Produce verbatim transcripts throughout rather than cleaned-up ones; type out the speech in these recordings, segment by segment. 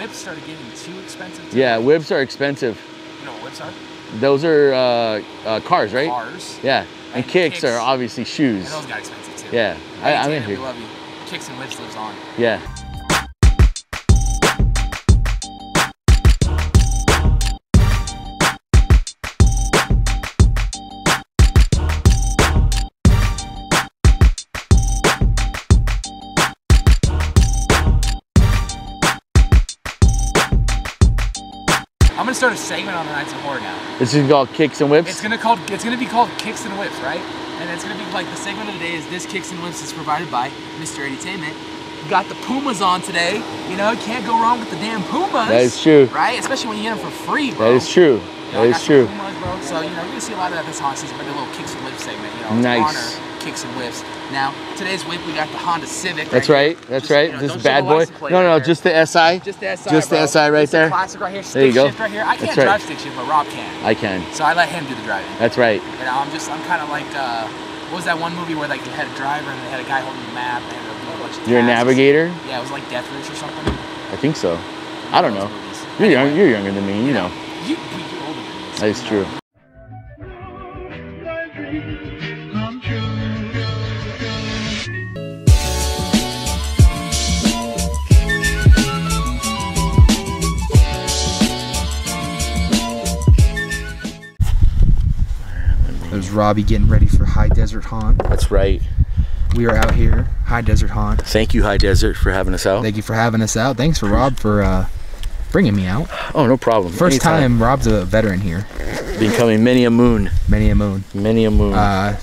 whips started getting too expensive. Too. Yeah, whips are expensive. You know what whips are? Those are uh, uh, cars, right? Cars. Yeah, and, and kicks, kicks are obviously shoes. And those got expensive too. Yeah, I, I'm in here. We love you. Kicks and whips lives on. Yeah. I'm gonna start a segment on the Knights of Horror now. This is called Kicks and Whips. It's gonna called it's gonna be called Kicks and Whips, right? And it's gonna be like the segment of the day is this Kicks and Whips is provided by Mister Edutainment. You got the Pumas on today. You know, you can't go wrong with the damn Pumas. That is true. Right? Especially when you get them for free, bro. That is true. You know, that is true. Pumas, bro. So you know, you're gonna see a lot of that this haunt season, but the little Kicks and Whips segment, you know, nice. Honor Kicks and Whips. Now today's whip we got the Honda Civic. Right that's right. Here. That's just, right. You know, this bad boy. No, no, right just the S I. Just the S I. Just bro. the S I right just there. The classic right here. Stick there you go. Shift right here. I can't that's drive right. stick shift, but Rob can. I can. So I let him do the driving. That's right. You know, I'm just I'm kind of like uh, what was that one movie where like they had a driver and they had a guy holding the map and a bunch of tasks. You're a navigator. Yeah, it was like Death Wish or something. I think so. I, I don't know. Movies. You're anyway, young. You're younger than me. You know. You you're older than me. So that's true. Know. Robbie getting ready for High Desert Haunt. That's right. We are out here, High Desert Haunt. Thank you, High Desert, for having us out. Thank you for having us out. Thanks for Rob for uh, bringing me out. Oh, no problem. First Anytime. time, Rob's a veteran here. Been coming many a moon. Many a moon. Many a moon. Uh,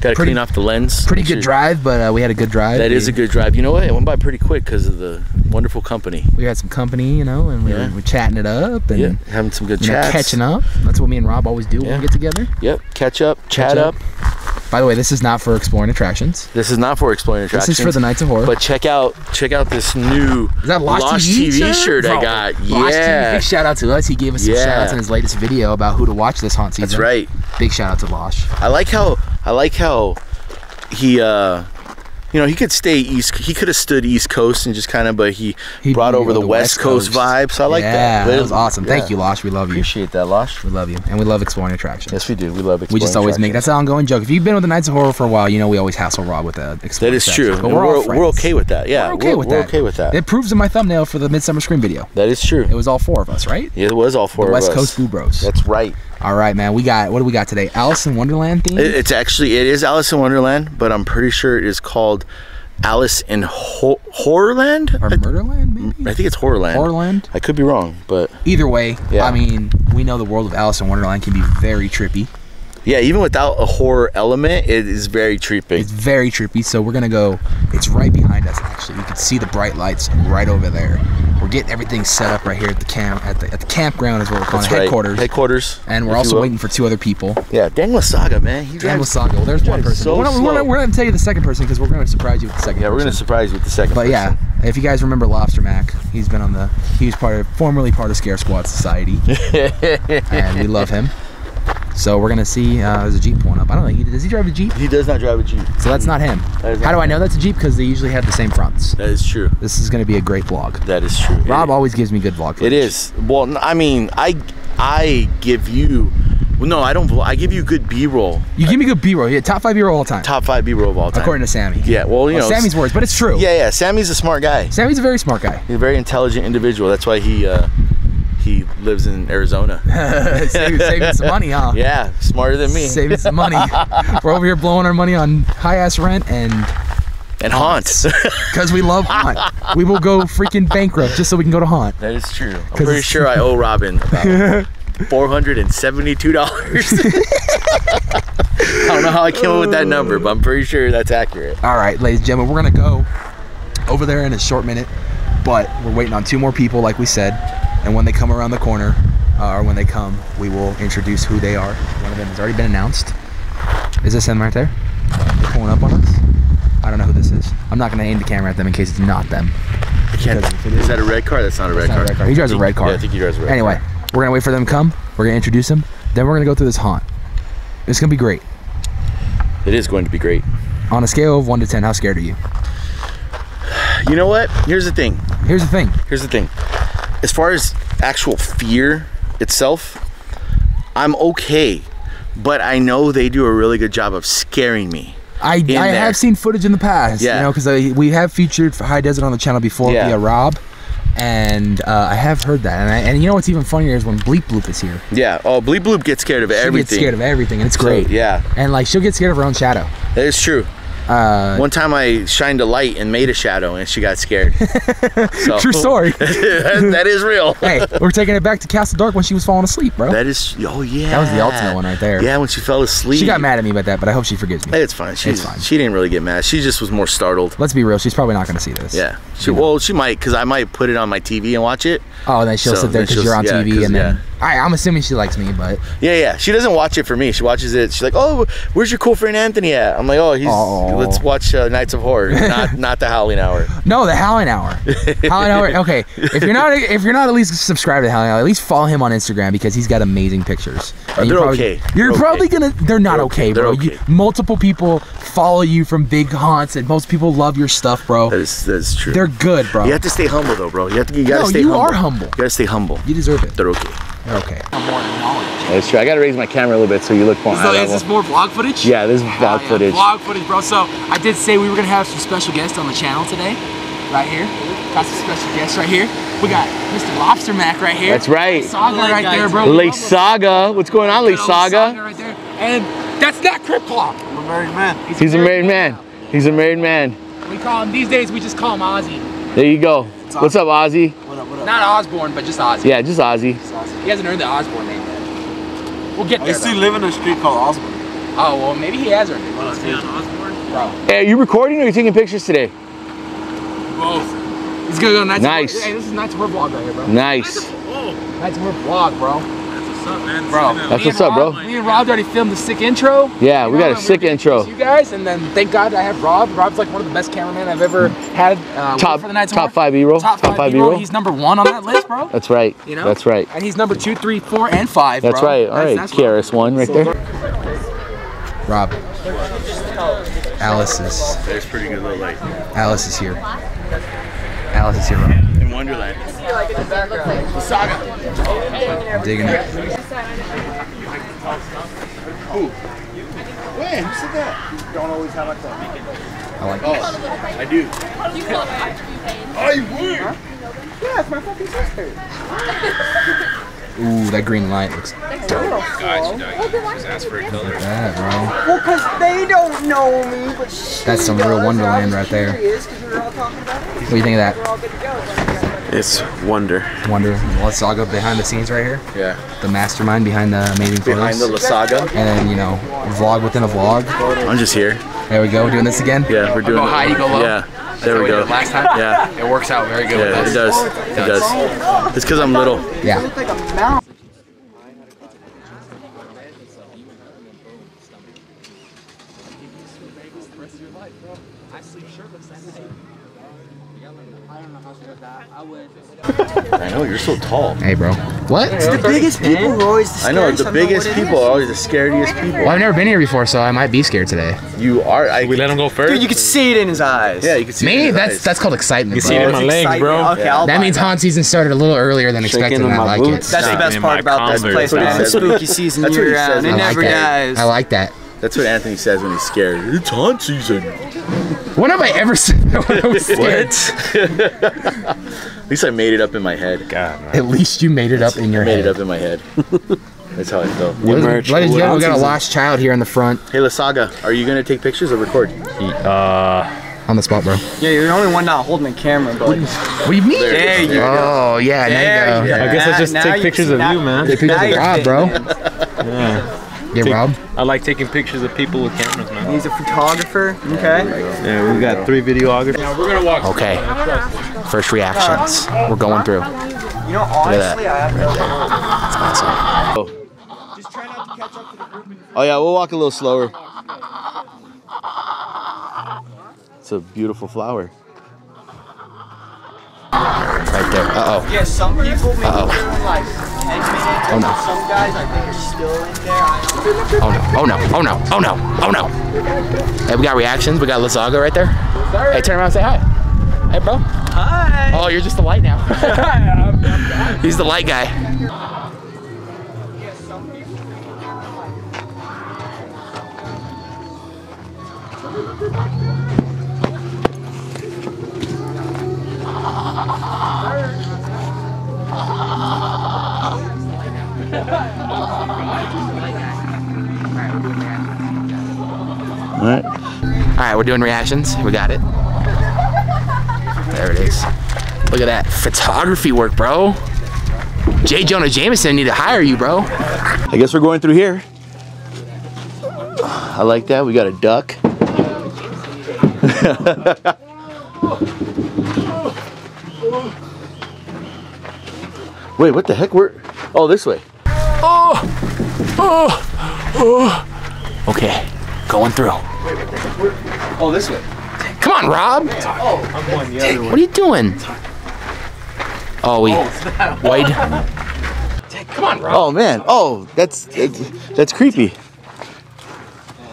Got to clean off the lens. Pretty good drive, but uh, we had a good drive. That we, is a good drive. You know what? It went by pretty quick because of the wonderful company. We had some company, you know, and we yeah. were, we're chatting it up and yeah. having some good chats. Know, catching up. That's what me and Rob always do yeah. when we get together. Yep. Catch up, chat catch up. up. By the way, this is not for Exploring Attractions. This is not for Exploring Attractions. This is for the Knights of Horror. But check out check out this new is that Lost, Lost T V, T V shirt I got. Lost yeah. T V. Big shout out to us. He gave us some yeah. shout outs in his latest video about who to watch this haunt season. That's right. Big shout out to Losh. I like how I like how he, uh, you know, he could stay East. He could have stood East Coast and just kind of, but he He'd brought over the, the West Coast, Coast vibe. So I like yeah, that. That was awesome. Yeah. Thank you, Losh. We love you. Appreciate that, Losh. We love you. And we love Exploring Attractions. Yes, we do. We love Exploring We just always make, that's an ongoing joke. If you've been with the Knights of Horror for a while, you know we always hassle Rob with that. That is true. But we're, all we're, we're okay with that. Yeah, we're okay we're, with we're that. We're okay with that. It proves in my thumbnail for the Midsummer Scream video. That is true. It was all four of us, right? Yeah, it was all four the of West us. West Coast Boo Bros. That's right. All right, man. We got, what do we got today? Alice in Wonderland theme? It, it's actually, it is Alice in Wonderland, but I'm pretty sure it is called Alice in Ho Horrorland? Or Murderland, maybe? I think it's Horrorland. Horrorland? I could be wrong, but... Either way, yeah. I mean, we know the world of Alice in Wonderland can be very trippy. Yeah, even without a horror element, it is very trippy. It's very trippy, so we're going to go, it's right behind us, actually. You can see the bright lights right over there. We're getting everything set up right here at the camp at the, at the campground is what we're calling it, right. headquarters. Headquarters. And we're also waiting for two other people. Yeah, Dang Wasaga, man. He Dang Wasaga. Well, there's one person. So we're, not, we're, not, we're not gonna tell you the second person because we're gonna surprise you with the second. Yeah, person. we're gonna surprise you with the second. But person. yeah, if you guys remember Lobster Mac, he's been on the. He was part of, formerly part of Scare Squad Society, and we love him. So we're gonna see. Uh, there's a Jeep pulling up. I don't know. He, does he drive a Jeep? He does not drive a Jeep. So that's not him. That is not How do him. I know that's a Jeep? Because they usually have the same fronts. That is true. This is gonna be a great vlog. That is true. Rob it always is. gives me good vlog. Footage. It is. Well, I mean, I I give you. Well, no, I don't. I give you good B-roll. You give me good B-roll. Yeah, top five B-roll all time. Top five B-roll of all time, according to Sammy. Yeah. Well, you well, know, Sammy's words, but it's true. Yeah, yeah. Sammy's a smart guy. Sammy's a very smart guy. He's a very intelligent individual. That's why he. Uh, He lives in Arizona. saving, saving some money, huh? Yeah, smarter than me. Saving some money. We're over here blowing our money on high-ass rent and... And haunts. Because we love haunt. We will go freaking bankrupt just so we can go to haunt. That is true. I'm pretty sure I owe Robin about four hundred seventy-two dollars. I don't know how I came up with that number, but I'm pretty sure that's accurate. All right, ladies and gentlemen, we're going to go over there in a short minute, but we're waiting on two more people, like we said. And when they come around the corner, uh, or when they come, we will introduce who they are. One of them has already been announced. Is this them right there? They're pulling up on us? I don't know who this is. I'm not going to aim the camera at them in case it's not them. I can't, it is, is that a red car? That's not a red, not car. A red car. He drives think, a red car. Yeah, I think he drives a red anyway, car. Anyway, we're going to wait for them to come. We're going to introduce them. Then we're going to go through this haunt. It's going to be great. It is going to be great. On a scale of one to ten, how scared are you? You know what? Here's the thing. Here's the thing. Here's the thing. as far as actual fear itself, I'm okay, but I know they do a really good job of scaring me. I, I have seen footage in the past, yeah. you know, because we have featured High Desert on the channel before yeah. via Rob, and uh, I have heard that. And, I, and you know what's even funnier is when Bleep Bloop is here. Yeah. Oh, Bleep Bloop gets scared of she everything. She gets scared of everything, and it's great. So, yeah. And like she'll get scared of her own shadow. That is true. Uh, One time I shined a light and made a shadow, and she got scared. So. True story. that, that is real. Hey, we're taking it back to Castle Dark when she was falling asleep, bro. That is, oh yeah. That was the ultimate one right there. Yeah, when she fell asleep. She got mad at me about that, but I hope she forgives me. It's fine. She's, it's fine. She didn't really get mad. She just was more startled. Let's be real. She's probably not going to see this. Yeah. She, well, she might, because I might put it on my T V and watch it. Oh, and then she'll so, sit there because you're on yeah, T V, and then... Yeah. I, I'm assuming she likes me, but... Yeah, yeah. She doesn't watch it for me. She watches it. She's like, oh, where's your cool friend Anthony at? I'm like, oh, he's... Aww. Let's watch uh, Knights of Horror, not not the Howling Hour. No, the Howling Hour. Howling Hour. Okay, if you're not if you're not at least subscribed to Howling Hour, at least follow him on Instagram because he's got amazing pictures. Uh, they're probably, okay. You're they're probably okay. gonna. They're not they're okay, okay, bro. Okay. You, multiple people follow you from big haunts, and most people love your stuff, bro. That is that's true. They're good, bro. You have to stay humble, though, bro. You have to. You gotta no, stay. You humble. are humble. You gotta stay humble. You deserve it. They're okay. They're okay. That's true. I gotta raise my camera a little bit so you look more. So is this more vlog footage? Yeah, this is vlog yeah, footage. Vlog footage, bro. So I did say we were gonna have some special guests on the channel today, right here. Got some special guests right here. We got Mister Lobster Mac right here. That's right. Saga right there, bro. Lake Saga. What's going on, Lake Saga? Saga right there. And that's not Crip Walk. I'm a married man. He's, He's a married, married man. man. He's a married man. We call him these days. We just call him Ozzy. There you go. Awesome. What's up, Ozzy? What up? What up? Not Osborne, but just Ozzy. Yeah, just Ozzy. Just Ozzy. He hasn't earned the Osborne name. We'll get there. I used to live in a street called Osborne. Oh, well, maybe he has earned it. Well, it's on Osborne? Bro. Hey, are you recording or are you taking pictures today? Both. It's gonna go nice. Nice. Hey, this is Nights of Horror vlog right here, bro. Nice. Nights of Horror vlog, bro. That's what's up, man. Bro. That's what's up, bro. Me and Rob already filmed the sick intro. Yeah, we got a sick intro. You guys, and then thank God I have Rob. Rob's like one of the best cameramen I've ever had. Uh, top for the Nights of Horror. Top five E-roll. Top five E-roll. He's number one on that list, bro. That's right. You know. That's right. And he's number two, three, four, and five. That's right. All right, K R S One right there. Rob. Alice is. There's pretty good little light. Alice is here. Alice is here, Rob. In Wonderland. I'm digging it. Who? When? Who said that? Don't always have like that. I like this. Oh, I do. I would. Yeah, it's my fucking sister. Ooh, that green light looks dope. Guys, you know, just ask for a color. Look at that, bro. Well, because they don't know me, but she That's some does. real Wonderland right there. What do you think of that? It's wonder. Wonder. Well, let's all go behind the scenes right here. Yeah. The mastermind behind the amazing behind photos. Behind the La Saga. And then, you know, vlog within a vlog. I'm just here. There we go. We're doing this again? Yeah, we're doing it. Go high, you go low. Yeah. There That's we go. Last time, yeah, it works out very good. Yeah, with us. It does. It does. It does. It's because I'm little. Yeah. I know you're so tall. Hey, bro. What? It's the biggest people who are always. The I know the biggest people are always the scariest people. Well, I've never been here before, so I might be scared today. You are. I, we let him go first. Dude, you can see it in his eyes. Yeah, you can see. Me? It in his that's eyes. that's called excitement. You can see it in my legs, bro. Okay, yeah. That means haunt season started a little earlier than Shaking expected. And I like boots. it. That's Shaking the best part about this place, man. It's spooky season year round. It never dies. I like that. That's what Anthony says when he's scared. It's haunt season. When have I ever said that when I was scared? At least I made it up in my head. God, man. At least you made it That's, up in your I made head. Made it up in my head. That's how I felt. What is, what is, we got a lost child here in the front. Hey, La Saga, are you going to take pictures or record? Uh... On the spot, bro. Yeah, you're the only one not holding a camera, bro. What do you mean? There you go. Oh, yeah, there you go. I guess I just take pictures of you, man. Take pictures of Rob, bro. Yeah. Yeah, Take, Rob? I like taking pictures of people with cameras, man. He's a photographer. Okay. Yeah, we got three videographers. Now we're gonna walk. Okay. First reactions. We're going through. You know, honestly, I have no idea. Just try not to catch up to the group. Oh yeah, we'll walk a little slower. It's a beautiful flower. Right there. Uh oh. Yeah, some people make uh -oh. like oh, no. Some guys I think are still in there. Oh no! Oh no! Oh no! Oh no! Oh no! Hey, we got reactions. We got La Saga right there. Sorry. Hey, turn around and say hi. Hey, bro. Hi. Oh, you're just the light now. He's the light guy. All right. All right, we're doing reactions. We got it. There it is. Look at that photography work, bro. J. Jonah Jameson need to hire you, bro. I guess we're going through here. I like that. We got a duck. Wait, what the heck? We're oh this way. Oh, oh, oh. Okay, going through. Wait, what the heck? We're oh this way. Come on, Rob. Man. Oh, I'm going the other way. What are you doing? Oh, we oh, wide. Come on, Rob. Oh man. Oh, that's that's, that's creepy.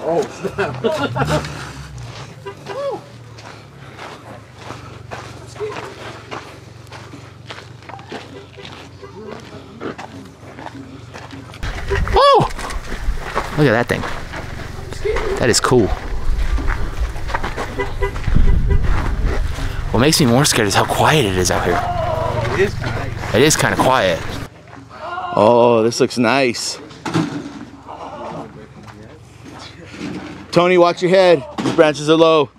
Oh snap. Oh! Look at that thing. That is cool. What makes me more scared is how quiet it is out here. It is nice. It is kind of quiet. Oh, this looks nice. Tony, watch your head. These branches are low.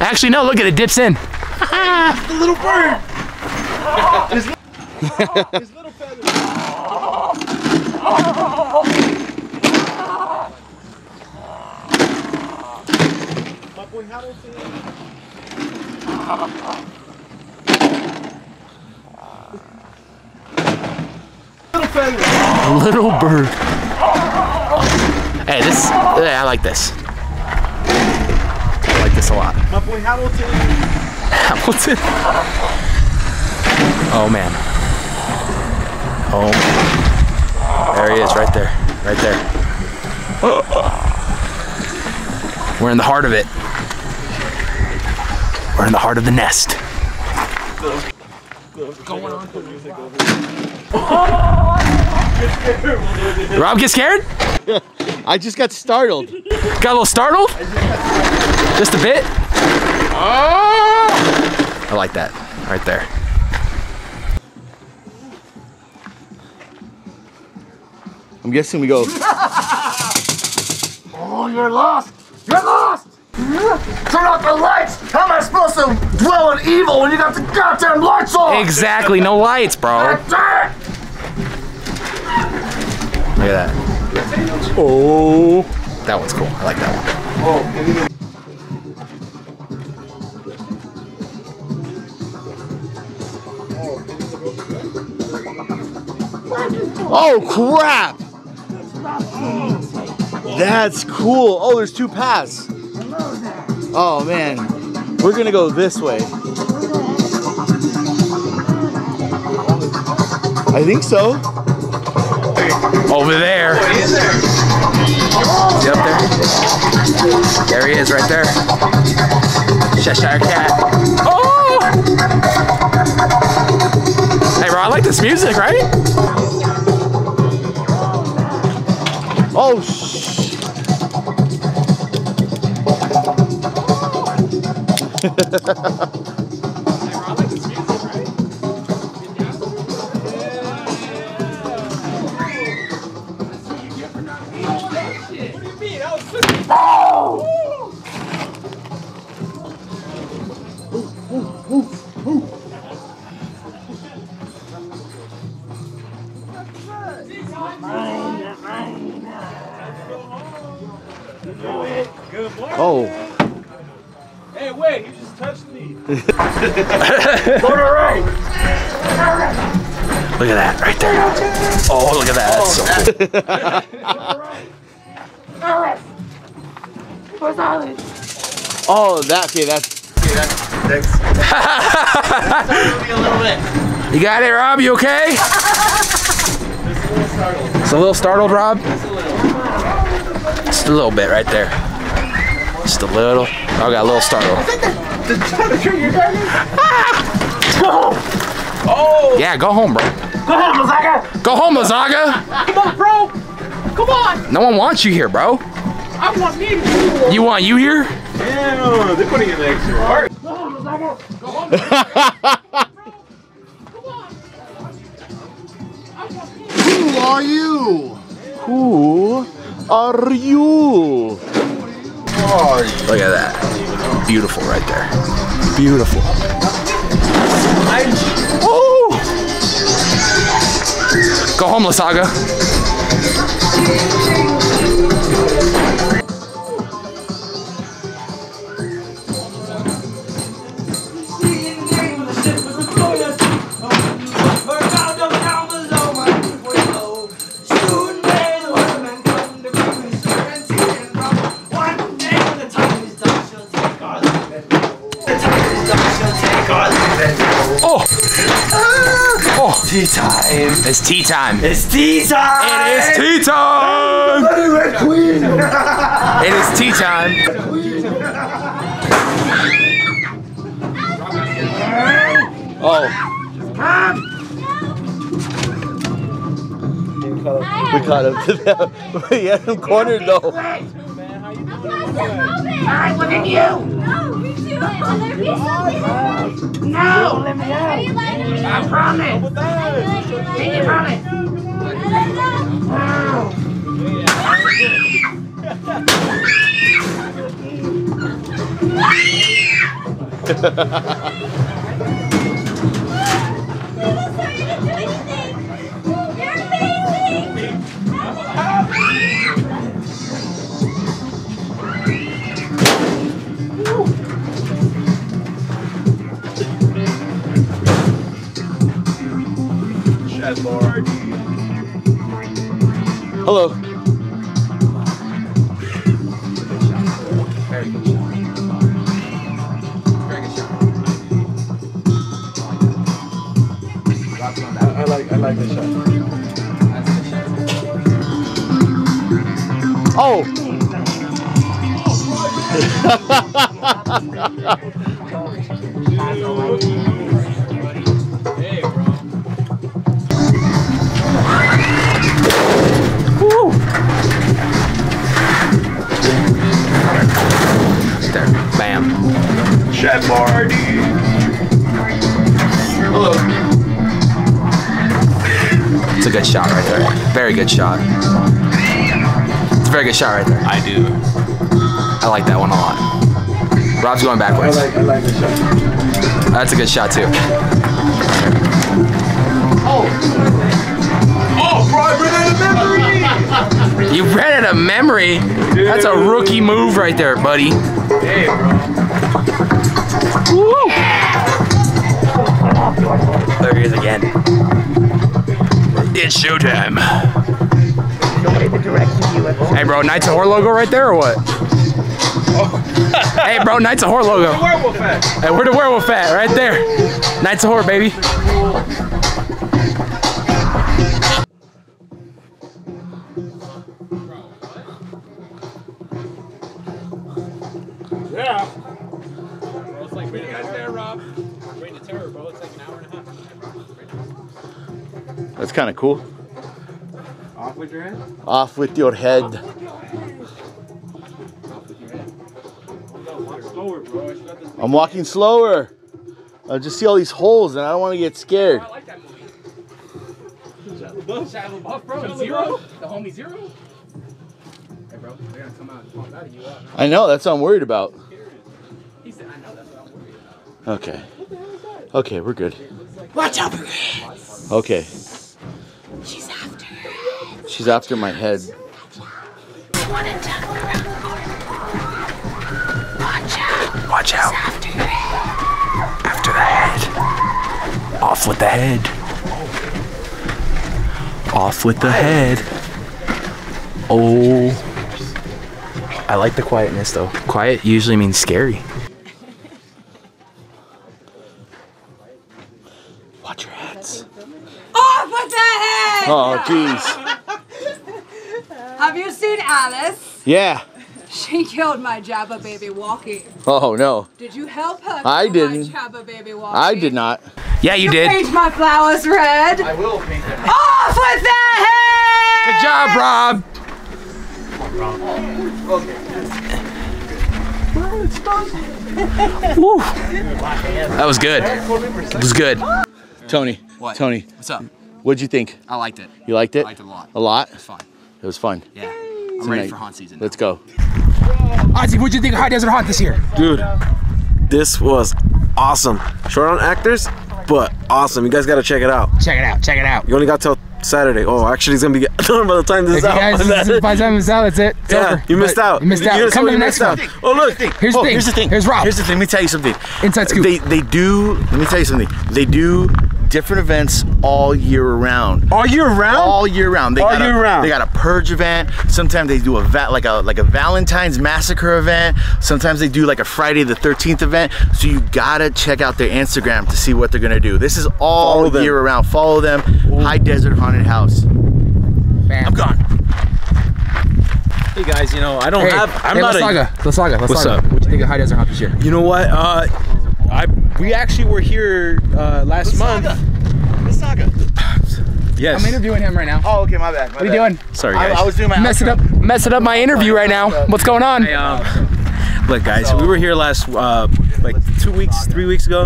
Actually, no, look at it. It dips in. The little bird. His little, his little feathers. My boy Hamilton. Little feather. Little bird. Hey, this. Yeah, I like this. I like this a lot. My boy Hamilton. Hamilton. Oh man. Oh. Man. There he is, right there, right there. We're in the heart of it. We're in the heart of the nest. Rob, get scared? I just got startled. Got a little startled? Just a bit? I like that, right there. I'm guessing we go. Oh, you're lost! You're lost! Turn off the lights! How am I supposed to dwell on evil when you got the goddamn lights on? Exactly, no lights, bro. That's it! Look at that. Oh. That one's cool. I like that one. Oh. Oh, crap! That's cool. Oh, there's two paths. Oh man, we're gonna go this way. I think so. Over there. Is he up there? There he is, right there. Cheshire Cat. Oh! Hey, bro, I like this music, right? Oh, shh. Oh. Hey, wait, you just touched me. Look at that, right there. Oh, look at that. That's so cool. Oh, that, okay, that's. Okay, that's. You got it, Rob? You okay? It's a little startled, Rob? Just a little bit right there. Just a little. I got a little startled. Is that the, the temperature you're getting? Ah! Oh! Oh. Yeah, go home, bro. Go home, Mazaga. Go home, Mazaga. Come on, bro. Come on. No one wants you here, bro. I want me to. You want you here? Yeah, they're putting in the extra work. Go home, Mazaga. Go home. Come on. I want me. Who are you? Who are you? Look at that. Beautiful right there. Beautiful. Ooh. Go home, Lasaga. Tea time. It's tea time. It's tea time. It is tea time. Queen. It is tea time. Oh. We caught him. We had him cornered though. I wanted you. No, we do it. No, let me out. I promise. I promise. You're amazing. Hello. Very good shot. Very good shot. I, I like I like this shot. Oh. Hey, bro. There. Bam. Chef Marty. Hello. It's a good shot right there. Very good shot. It's a very good shot right there. I do. I like that one a lot. Rob's going backwards. I like, I like the shot. That's a good shot too. Oh. Oh, bro, I ran out of memory. You ran out of memory? Dude. That's a rookie move right there, buddy. Hey, bro. Woo! Yeah. There he is again. It's showtime. Hey, bro, Knights of Horror logo right there or what? Oh. Hey, bro, Knights of Horror logo. Where the werewolf at? Hey, where the werewolf at? Right there. Knights of Horror, baby. That's kind of cool. Off with your head? Off with your head. Off with your head. Off with your head. I'm slower, bro. I'm walking slower. I just see all these holes and I don't want to get scared. Oh, I like that movie. Shia LaBeouf. Shia LaBeouf, bro. Zero? The homie Zero? Hey, bro. They're going to come out and pop out of you. Out, huh? I know. That's what I'm worried about. He said, I know. That's what I'm worried about. Okay. What the hell is that? Okay, we're good. Watch out for this. Okay. She's after her. She's after my head. Watch out. Watch out. After your head. After the head. Off with the head. Off with the head. Oh. I like the quietness though. Quiet usually means scary. Watch your heads. Off with the head! Oh, jeez. Have you seen Alice? Yeah. She killed my Jabba baby walking. Oh, no. Did you help her? I didn't. My Jabba baby walking? I did not. Yeah, you, you did. Paint my flowers red. I will paint them. Off with the head! Good job, Rob. Oh, okay. Woo. That was good. It was good. Tony. What? Tony. What's up? What'd you think? I liked it. You liked it? I liked it a lot. A lot? It was fun. It was fun. Yeah. I'm Tonight. ready for haunt season. Now. Let's go. Ozzy, what'd you think of High Desert Haunt this year? Dude, this was awesome. Short on actors, but awesome. You guys gotta check it out. Check it out, check it out. You only got till Saturday. Oh, actually it's gonna be done by the time this if is out. You guys, this is, by the time this is out, that's it. It's yeah, over. You missed but out. You missed out. You Come to the next one. Out. Oh look, here's the oh, thing. Here's the thing. Here's Rob. Here's the thing, let me tell you something. Inside scoop. They, they do, let me tell you something. They do different events all year round. All year round? All year round. They all got year a, round. They got a purge event. Sometimes they do a va like a like a Valentine's massacre event. Sometimes they do like a Friday the thirteenth event. So you gotta check out their Instagram to see what they're gonna do. This is all year around. Follow them. Ooh. High Desert Haunted House. Bam. I'm gone. Hey guys, you know I don't hey, have. I'm hey, not La Saga. A. La Saga. La Saga. What's up? What do you think of High Desert Haunted this year? You know what? Uh, I we actually were here uh, last La Saga. month. La Saga. Yes. I'm interviewing him right now. Oh, okay, my bad. My what are bad. you doing? Sorry, guys. I, I was doing my messing up, messing up my interview right now. What's going on? Hey, um, look, guys, so, we were here last uh, like two weeks, three weeks ago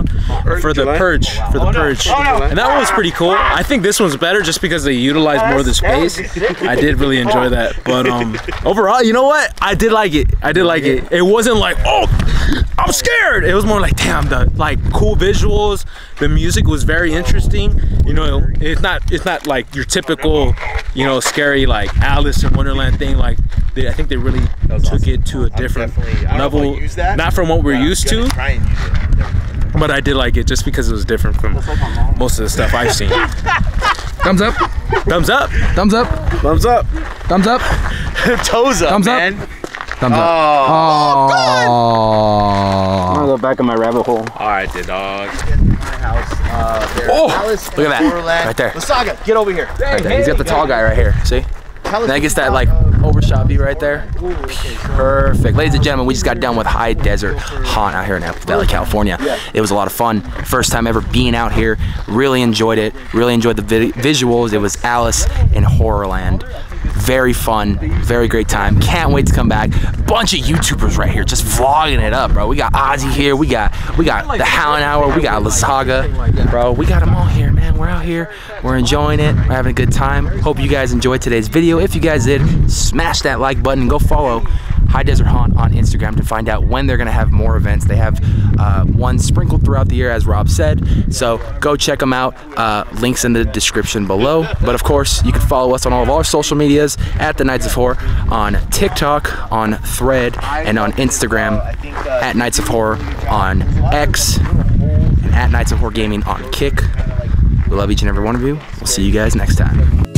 for the purge, for the purge, and that one was pretty cool. I think this one's better just because they utilized more of the space. I did really enjoy that, but um, overall, you know what? I did like it. I did like it. It wasn't like oh. I'm scared. It was more like, damn, the like cool visuals. The music was very interesting. You know, it's not it's not like your typical, you know, scary like Alice in Wonderland thing. Like, they, I think they really took awesome. it to a different level. Not from what we're yeah, used to. But I did like it just because it was different from most of the stuff I've seen. Thumbs up. Thumbs up. Thumbs up. Thumbs up. Thumbs up. Toes up. Thumbs up. Man. Thumbs oh, up. Oh, God. I'm gonna go back in my rabbit hole. All right, the dog. Uh, oh, Alice look at that. Horrorland. Right there. La Saga, get over here. Right there. He's got the tall guy right here. See? Now he gets that like overshot view right there. Perfect. Ladies and gentlemen, we just got done with High Desert Haunt out here in Apple Valley, California. It was a lot of fun. First time ever being out here. Really enjoyed it. Really enjoyed the vi visuals. It was Alice in Horrorland. Very fun, very great time. Can't wait to come back. Bunch of YouTubers right here, just vlogging it up, bro. We got Ozzy here, we got we got the Howling Hour, we got La Saga, bro. We got them all here, man. We're out here, we're enjoying it, we're having a good time. Hope you guys enjoyed today's video. If you guys did, smash that like button. Go follow High Desert Haunt on Instagram to find out when they're gonna have more events. They have uh, one sprinkled throughout the year, as Rob said. So go check them out. Uh, links in the description below. But of course, you can follow us on all of our social medias at the Knights of Horror on TikTok, on Thread, and on Instagram at Knights of Horror on X, and at Knights of Horror Gaming on Kick. We love each and every one of you. We'll see you guys next time.